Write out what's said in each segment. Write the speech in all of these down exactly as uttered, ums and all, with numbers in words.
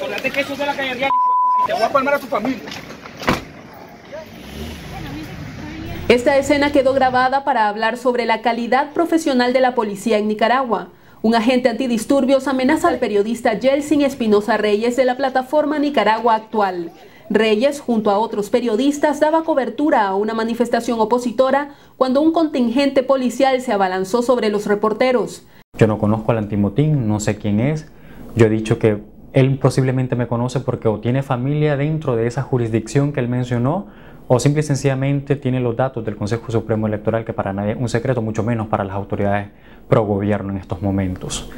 acordate que eso es de la calle Real y te voy a palmar a tu familia. Esta escena quedó grabada para hablar sobre la calidad profesional de la policía en Nicaragua. Un agente antidisturbios amenaza al periodista Yelsin Espinoza Reyes de la plataforma Nicaragua Actual. Reyes, junto a otros periodistas, daba cobertura a una manifestación opositora cuando un contingente policial se abalanzó sobre los reporteros. Yo no conozco al antimotín, no sé quién es. Yo he dicho que él posiblemente me conoce porque o tiene familia dentro de esa jurisdicción que él mencionó, o simple y sencillamente tiene los datos del Consejo Supremo Electoral, que para nadie es un secreto, mucho menos para las autoridades pro gobierno en estos momentos.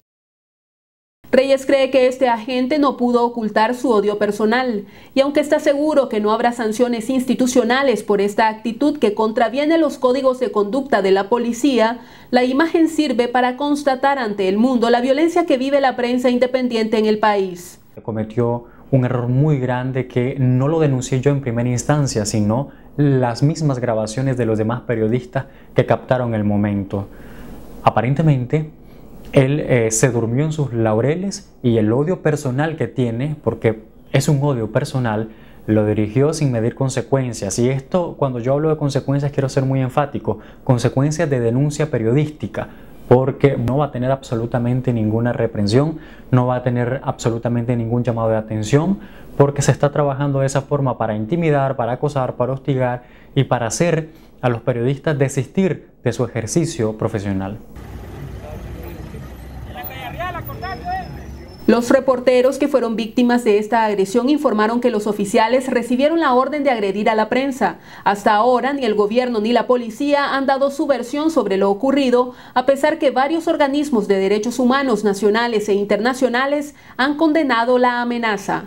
Reyes cree que este agente no pudo ocultar su odio personal, y aunque está seguro que no habrá sanciones institucionales por esta actitud que contraviene los códigos de conducta de la policía, la imagen sirve para constatar ante el mundo la violencia que vive la prensa independiente en el país. Cometió un error muy grande que no lo denuncié yo en primera instancia, sino las mismas grabaciones de los demás periodistas que captaron el momento. Aparentemente, él eh, se durmió en sus laureles y el odio personal que tiene, porque es un odio personal, lo dirigió sin medir consecuencias. Y esto, cuando yo hablo de consecuencias, quiero ser muy enfático, consecuencias de denuncia periodística, porque no va a tener absolutamente ninguna reprensión, no va a tener absolutamente ningún llamado de atención, porque se está trabajando de esa forma para intimidar, para acosar, para hostigar y para hacer a los periodistas desistir de su ejercicio profesional. Los reporteros que fueron víctimas de esta agresión informaron que los oficiales recibieron la orden de agredir a la prensa. Hasta ahora, ni el gobierno ni la policía han dado su versión sobre lo ocurrido, a pesar que varios organismos de derechos humanos nacionales e internacionales han condenado la amenaza.